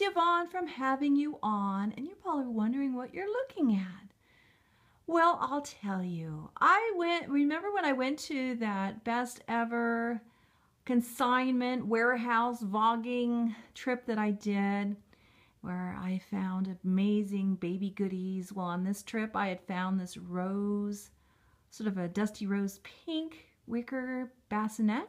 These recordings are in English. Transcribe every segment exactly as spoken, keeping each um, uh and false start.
Javon, from having you on, and you're probably wondering what you're looking at. Well, I'll tell you. I went, remember when I went to that best ever consignment warehouse vogging trip that I did, where I found amazing baby goodies. Well, on this trip, I had found this rose, sort of a dusty rose pink wicker bassinet.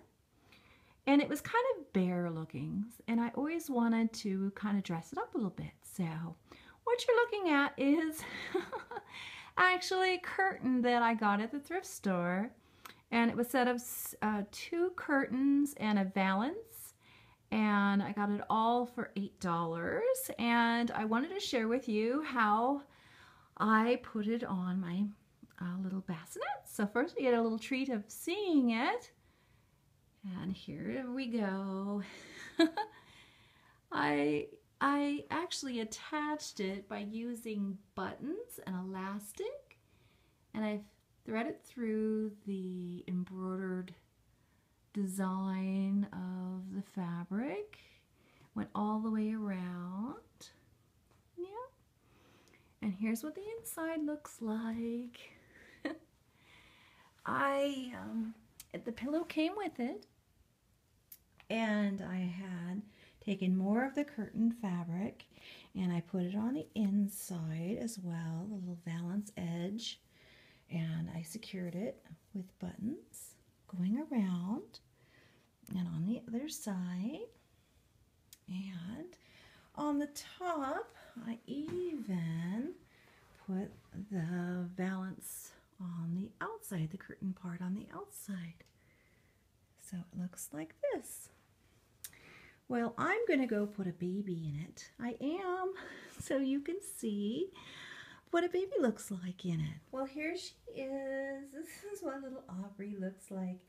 And it was kind of bare looking, and I always wanted to kind of dress it up a little bit. So what you're looking at is actually a curtain that I got at the thrift store. And it was set of uh, two curtains and a valance. And I got it all for eight dollars. And I wanted to share with you how I put it on my uh, little bassinet. So first we get a little treat of seeing it. And here we go. I, I actually attached it by using buttons and elastic, and I've threaded through the embroidered design of the fabric, went all the way around. Yeah. And here's what the inside looks like. I, um, the pillow came with it. And I had taken more of the curtain fabric and I put it on the inside as well, a little valance edge, and I secured it with buttons going around and on the other side. And on the top, I even put the valance on the outside, the curtain part on the outside. So it looks like this. Well, I'm gonna go put a baby in it. I am, so you can see what a baby looks like in it. Well, here she is. This is what little Aubrey looks like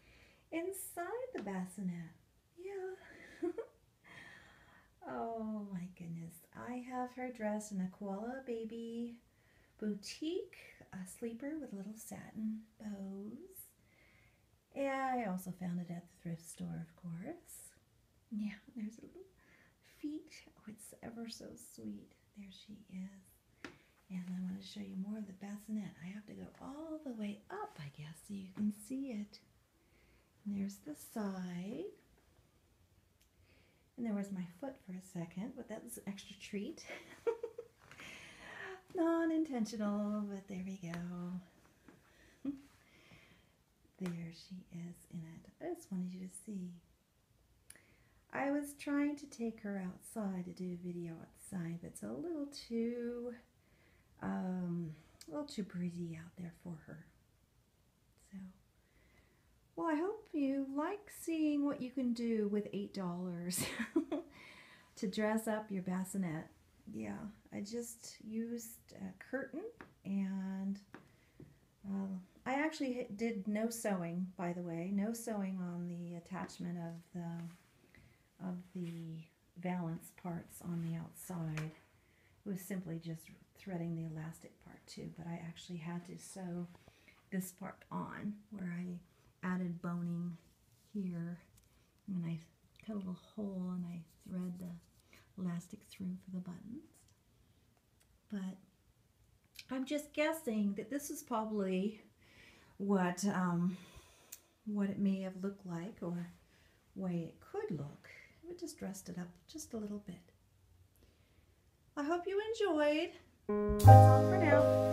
inside the bassinet. Yeah. Oh my goodness. I have her dressed in a Koala Baby Boutique, a sleeper with little satin bows. Yeah, I also found it at the thrift store, of course. Yeah, there's a little feet. Oh, it's ever so sweet. There she is. And I want to show you more of the bassinet. I have to go all the way up, I guess, so you can see it. And there's the side. And there was my foot for a second, but that was an extra treat. Non-intentional, but there we go. There she is in it. I just wanted you to see. I was trying to take her outside to do a video outside, but it's a little too, um, a little too breezy out there for her. So, well, I hope you like seeing what you can do with eight dollars to dress up your bassinet. Yeah, I just used a curtain, and uh, I actually did no sewing, by the way, no sewing on the attachment of the of the valance parts on the outside. It was simply just threading the elastic part too, but I actually had to sew this part on where I added boning here, and I cut a little hole and I thread the elastic through for the buttons. But I'm just guessing that this is probably what um, what it may have looked like, or way it could look. We just dressed it up just a little bit. I hope you enjoyed. That's all for now.